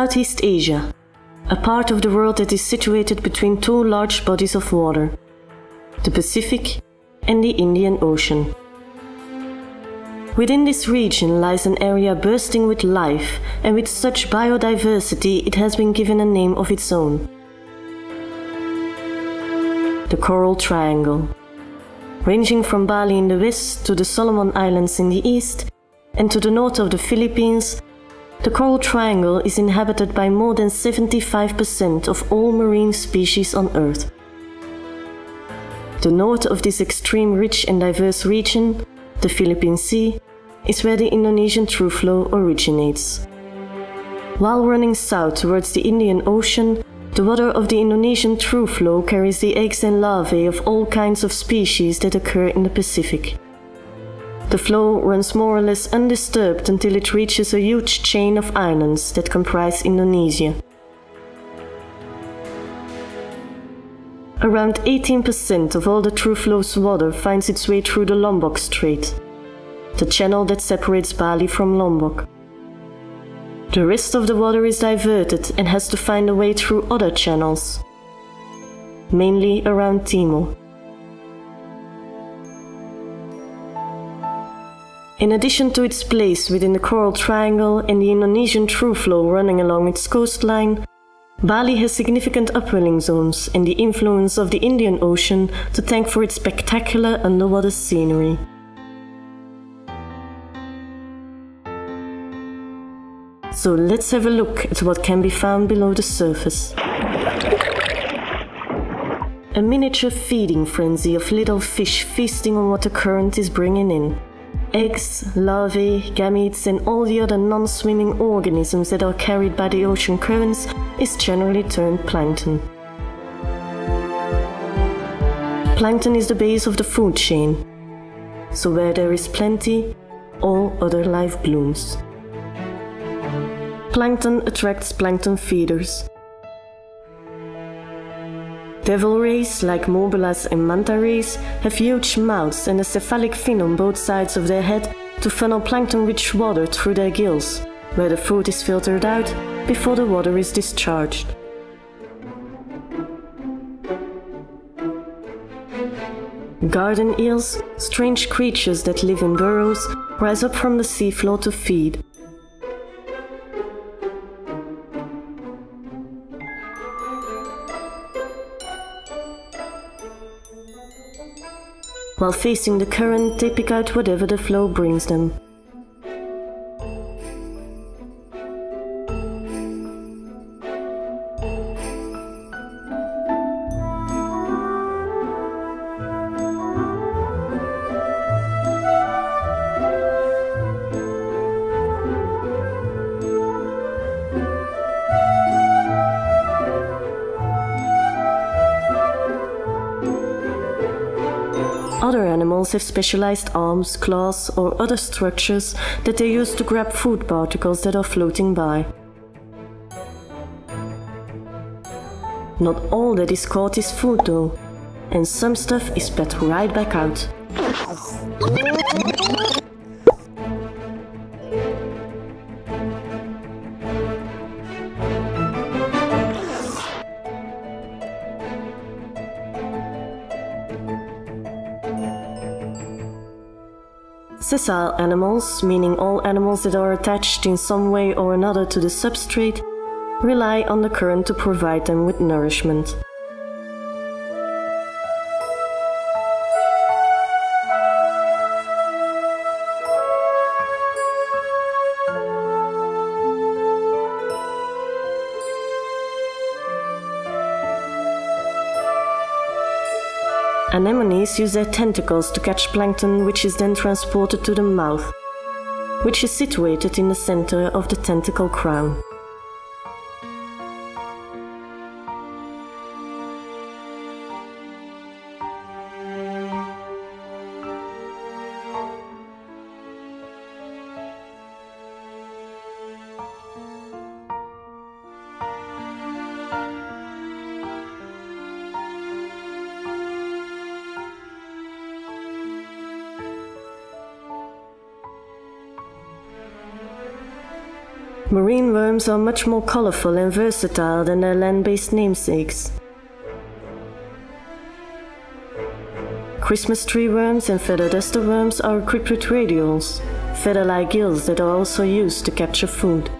Southeast Asia, a part of the world that is situated between two large bodies of water, the Pacific and the Indian Ocean. Within this region lies an area bursting with life, and with such biodiversity it has been given a name of its own. The Coral Triangle, ranging from Bali in the west to the Solomon Islands in the east and to the north of the Philippines. The Coral Triangle is inhabited by more than 75% of all marine species on Earth. The north of this extreme rich and diverse region, the Philippine Sea, is where the Indonesian throughflow originates. While running south towards the Indian Ocean, the water of the Indonesian throughflow carries the eggs and larvae of all kinds of species that occur in the Pacific. The flow runs more or less undisturbed until it reaches a huge chain of islands that comprise Indonesia. Around 18% of all the throughflow's water finds its way through the Lombok Strait, the channel that separates Bali from Lombok. The rest of the water is diverted and has to find a way through other channels, mainly around Timor. In addition to its place within the Coral Triangle and the Indonesian throughflow running along its coastline, Bali has significant upwelling zones and the influence of the Indian Ocean to thank for its spectacular underwater scenery. So let's have a look at what can be found below the surface. A miniature feeding frenzy of little fish feasting on what the current is bringing in. Eggs, larvae, gametes and all the other non-swimming organisms that are carried by the ocean currents is generally termed plankton. Plankton is the base of the food chain, so where there is plenty, all other life blooms. Plankton attracts plankton feeders. Devil rays, like mobulas and manta rays, have huge mouths and a cephalic fin on both sides of their head to funnel plankton-rich water through their gills, where the food is filtered out before the water is discharged. Garden eels, strange creatures that live in burrows, rise up from the seafloor to feed. While facing the current, they pick out whatever the flow brings them. Other animals have specialized arms, claws, or other structures that they use to grab food particles that are floating by. Not all that is caught is food though, and some stuff is put right back out. Sessile animals, meaning all animals that are attached in some way or another to the substrate, rely on the current to provide them with nourishment. Anemones use their tentacles to catch plankton, which is then transported to the mouth, which is situated in the center of the tentacle crown. Marine worms are much more colorful and versatile than their land-based namesakes. Christmas tree worms and feather duster worms are equipped with radioles, feather-like gills that are also used to capture food.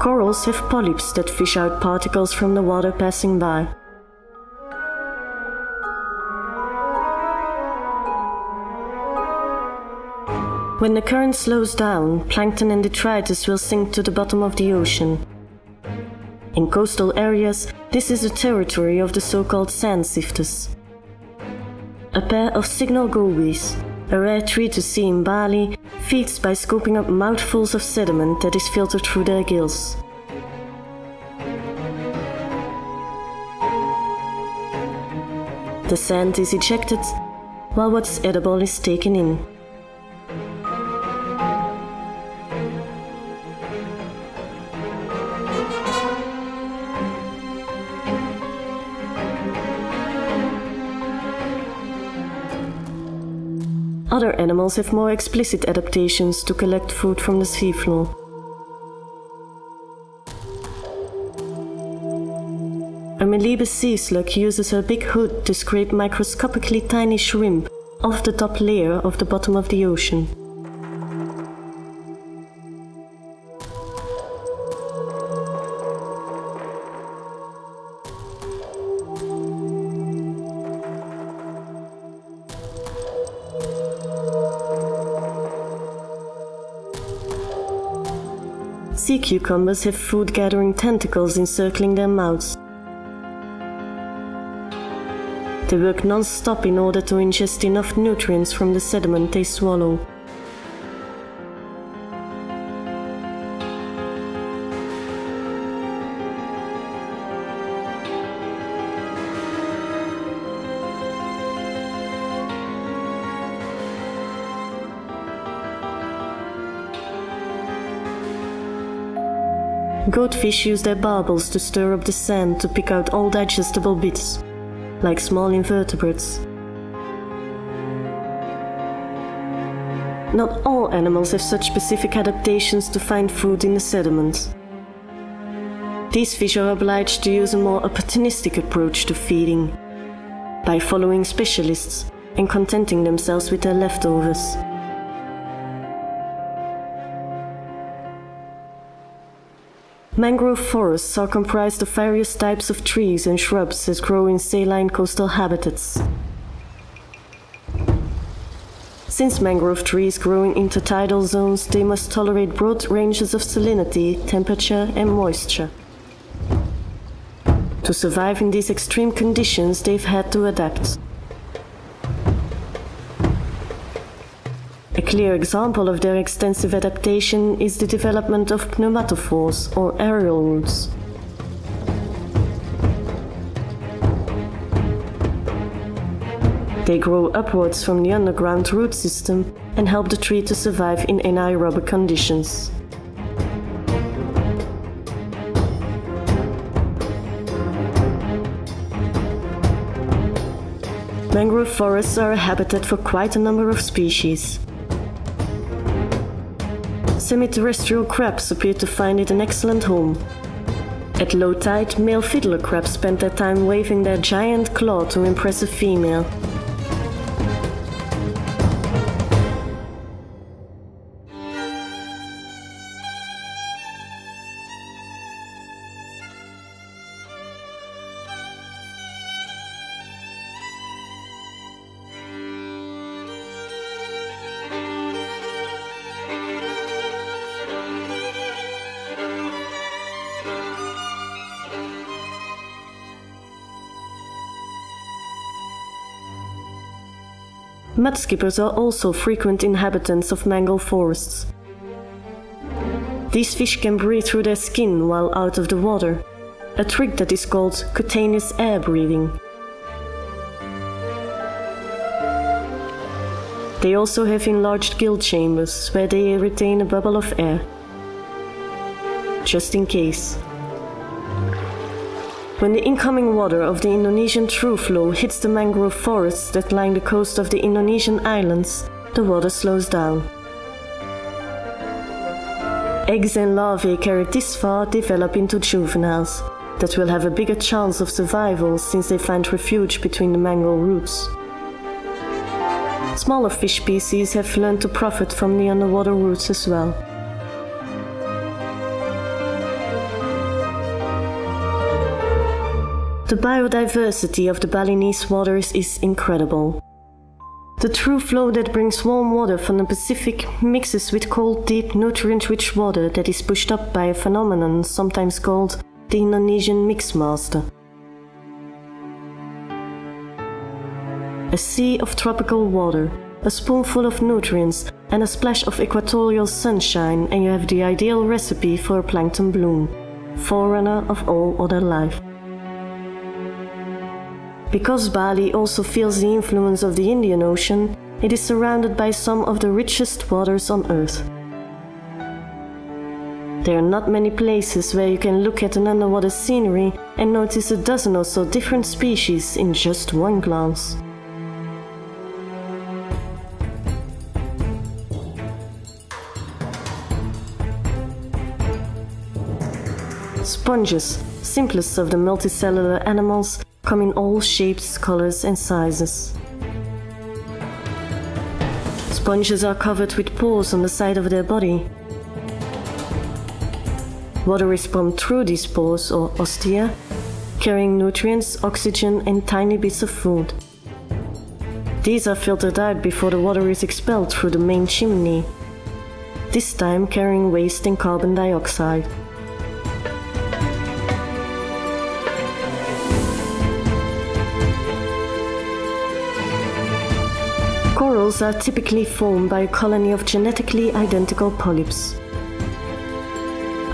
Corals have polyps that fish out particles from the water passing by. When the current slows down, plankton and detritus will sink to the bottom of the ocean. In coastal areas, this is the territory of the so-called sand sifters. A pair of signal gobies, a rare treat to see in Bali, feeds by scooping up mouthfuls of sediment that is filtered through their gills. The sand is ejected, while what's edible is taken in. Other animals have more explicit adaptations to collect food from the seafloor. A Melibe sea slug uses her big hood to scrape microscopically tiny shrimp off the top layer of the bottom of the ocean. Sea cucumbers have food-gathering tentacles encircling their mouths. They work non-stop in order to ingest enough nutrients from the sediment they swallow. Goatfish use their barbels to stir up the sand to pick out all digestible bits, like small invertebrates. Not all animals have such specific adaptations to find food in the sediment. These fish are obliged to use a more opportunistic approach to feeding, by following specialists and contenting themselves with their leftovers. Mangrove forests are comprised of various types of trees and shrubs that grow in saline coastal habitats. Since mangrove trees grow in intertidal zones, they must tolerate broad ranges of salinity, temperature and moisture. To survive in these extreme conditions, they've had to adapt. A clear example of their extensive adaptation is the development of pneumatophores, or aerial roots. They grow upwards from the underground root system and help the tree to survive in anaerobic conditions. Mangrove forests are a habitat for quite a number of species. Semi-terrestrial crabs appear to find it an excellent home. At low tide, male fiddler crabs spend their time waving their giant claw to impress a female. Mudskippers are also frequent inhabitants of mangrove forests. These fish can breathe through their skin while out of the water, a trick that is called cutaneous air breathing. They also have enlarged gill chambers where they retain a bubble of air, just in case. When the incoming water of the Indonesian throughflow hits the mangrove forests that line the coast of the Indonesian islands, the water slows down. Eggs and larvae carried this far develop into juveniles that will have a bigger chance of survival since they find refuge between the mangrove roots. Smaller fish species have learned to profit from the underwater roots as well. The biodiversity of the Balinese waters is incredible. The throughflow that brings warm water from the Pacific mixes with cold, deep, nutrient-rich water that is pushed up by a phenomenon sometimes called the Indonesian Mixmaster. A sea of tropical water, a spoonful of nutrients, and a splash of equatorial sunshine, and you have the ideal recipe for a plankton bloom, forerunner of all other life. Because Bali also feels the influence of the Indian Ocean, it is surrounded by some of the richest waters on Earth. There are not many places where you can look at an underwater scenery and notice a dozen or so different species in just one glance. Sponges, simplest of the multicellular animals, come in all shapes, colors and sizes. Sponges are covered with pores on the side of their body. Water is pumped through these pores, or ostia, carrying nutrients, oxygen and tiny bits of food. These are filtered out before the water is expelled through the main chimney, this time carrying waste and carbon dioxide. Corals are typically formed by a colony of genetically identical polyps.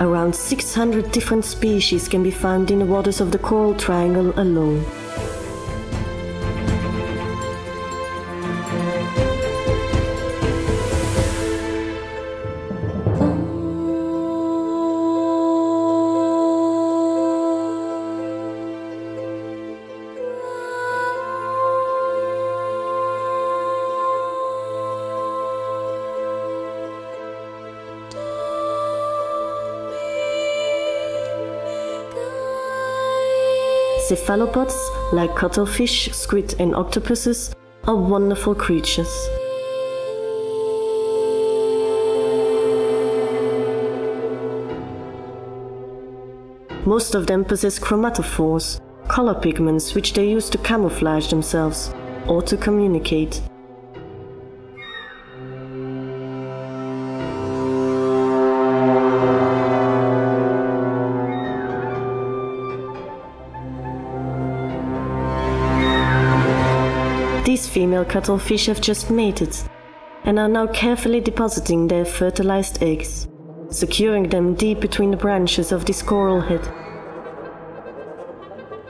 Around 600 different species can be found in the waters of the Coral Triangle alone. Cephalopods, like cuttlefish, squid and octopuses, are wonderful creatures. Most of them possess chromatophores, color pigments which they use to camouflage themselves, or to communicate. These female cuttlefish have just mated and are now carefully depositing their fertilized eggs, securing them deep between the branches of this coral head.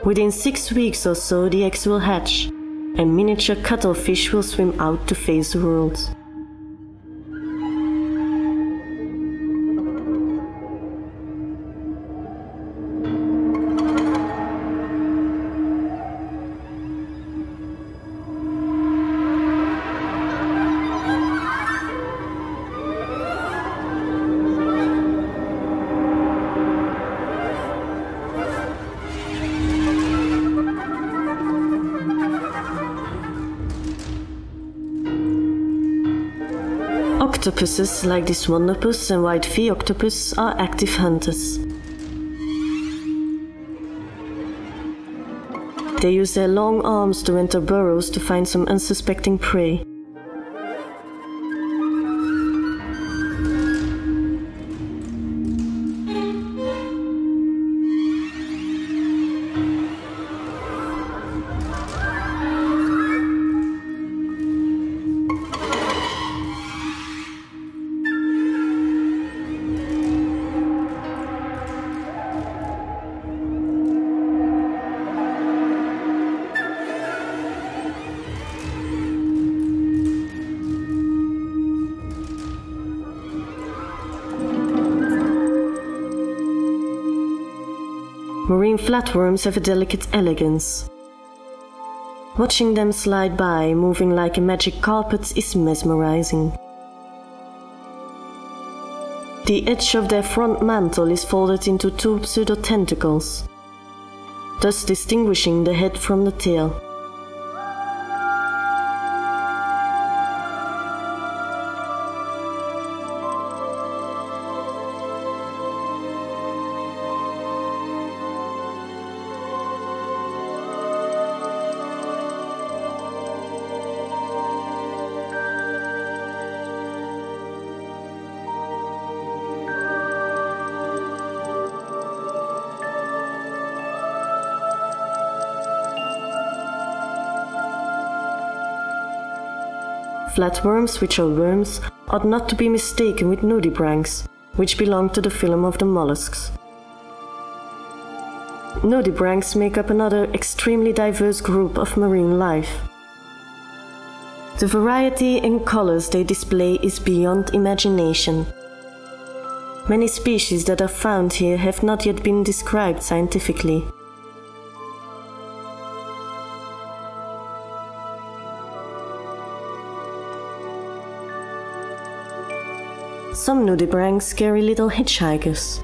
Within 6 weeks or so the eggs will hatch and miniature cuttlefish will swim out to face the world. Octopuses, like this wonderpus and white fea octopus, are active hunters. They use their long arms to enter burrows to find some unsuspecting prey. marine flatworms have a delicate elegance. Watching them slide by, moving like a magic carpet, is mesmerizing. The edge of their front mantle is folded into two pseudo-tentacles, thus distinguishing the head from the tail. Flatworms, which are worms, ought not to be mistaken with nudibranchs, which belong to the phylum of the mollusks. Nudibranchs make up another extremely diverse group of marine life. The variety in colors they display is beyond imagination. Many species that are found here have not yet been described scientifically. Some nudibranchs carry little hitchhikers.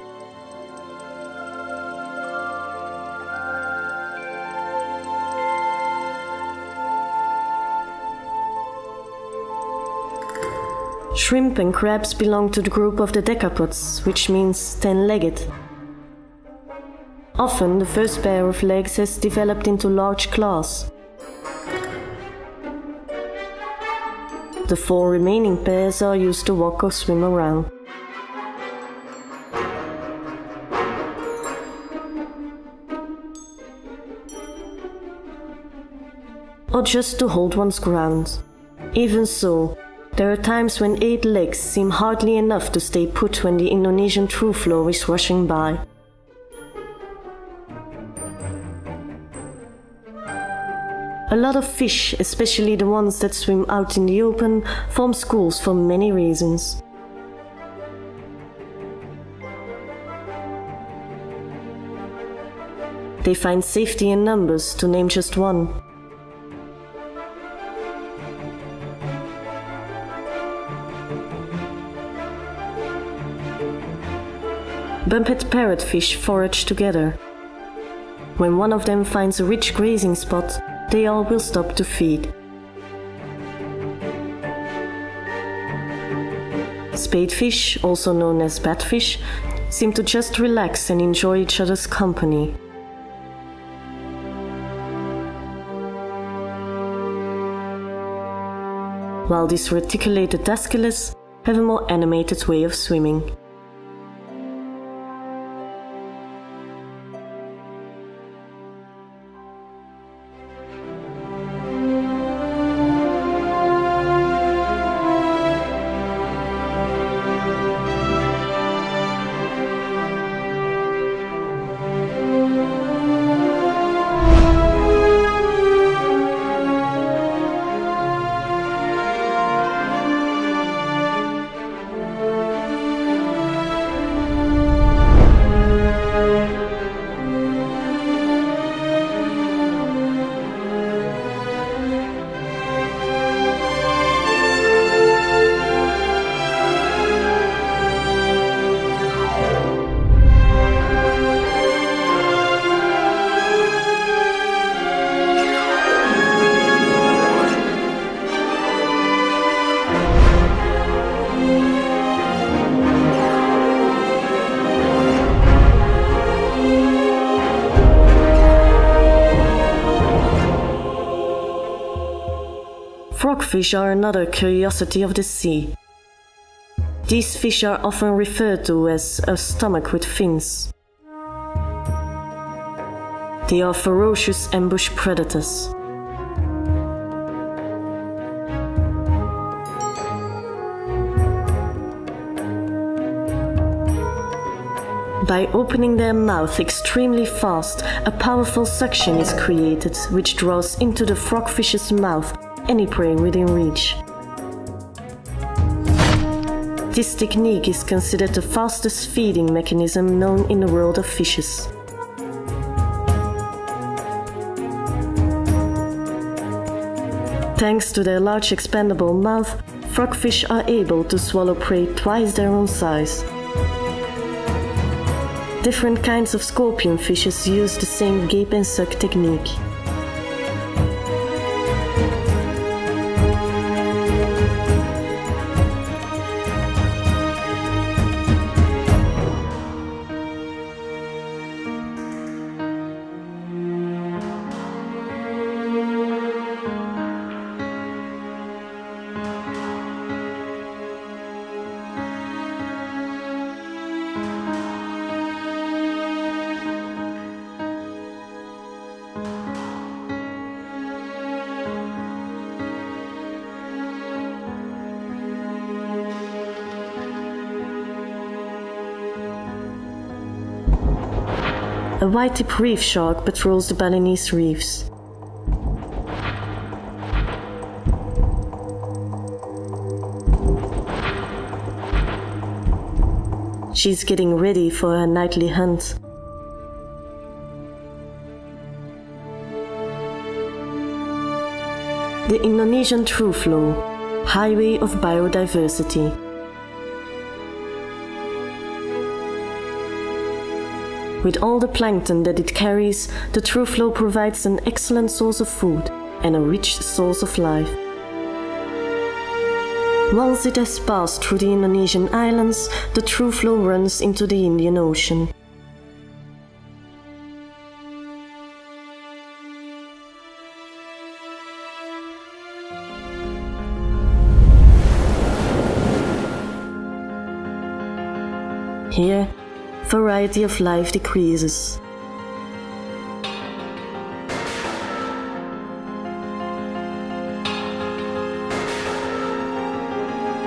Shrimp and crabs belong to the group of the decapods, which means 10-legged. Often the first pair of legs has developed into large claws. The four remaining pairs are used to walk or swim around. Or just to hold one's ground. Even so, there are times when 8 legs seem hardly enough to stay put when the Indonesian throughflow is rushing by. A lot of fish, especially the ones that swim out in the open, form schools for many reasons. They find safety in numbers, to name just one. Bumpet parrotfish forage together. When one of them finds a rich grazing spot, they all will stop to feed. Spadefish, also known as batfish, seem to just relax and enjoy each other's company. While these reticulated dasculus have a more animated way of swimming. Frogfish are another curiosity of the sea. These fish are often referred to as a stomach with fins. They are ferocious ambush predators. By opening their mouth extremely fast, a powerful suction is created, which draws into the frogfish's mouth any prey within reach. This technique is considered the fastest feeding mechanism known in the world of fishes. Thanks to their large expandable mouth, frogfish are able to swallow prey twice their own size. Different kinds of scorpion fishes use the same gape and suck technique. A white-tip reef shark patrols the Balinese reefs. She's getting ready for her nightly hunt. The Indonesian Throughflow, highway of biodiversity. With all the plankton that it carries, the throughflow provides an excellent source of food and a rich source of life. Once it has passed through the Indonesian islands, the throughflow runs into the Indian Ocean. Here, variety of life decreases.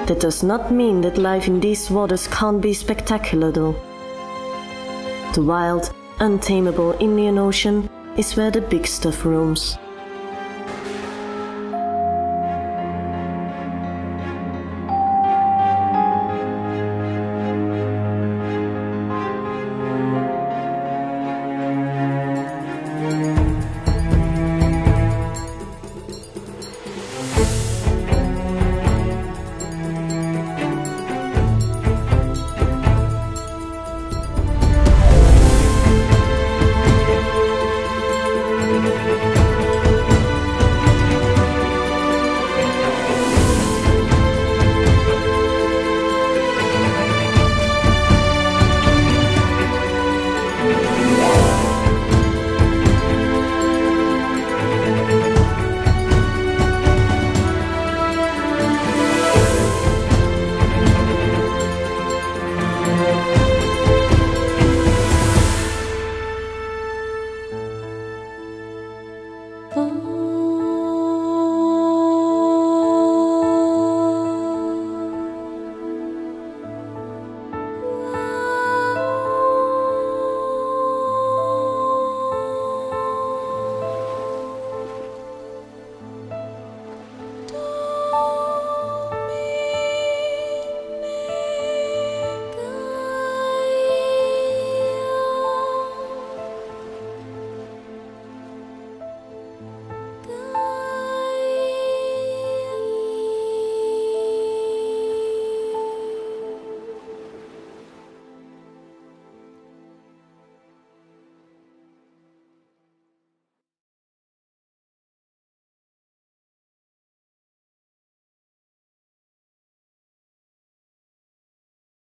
That does not mean that life in these waters can't be spectacular though. The wild, untamable Indian Ocean is where the big stuff roams.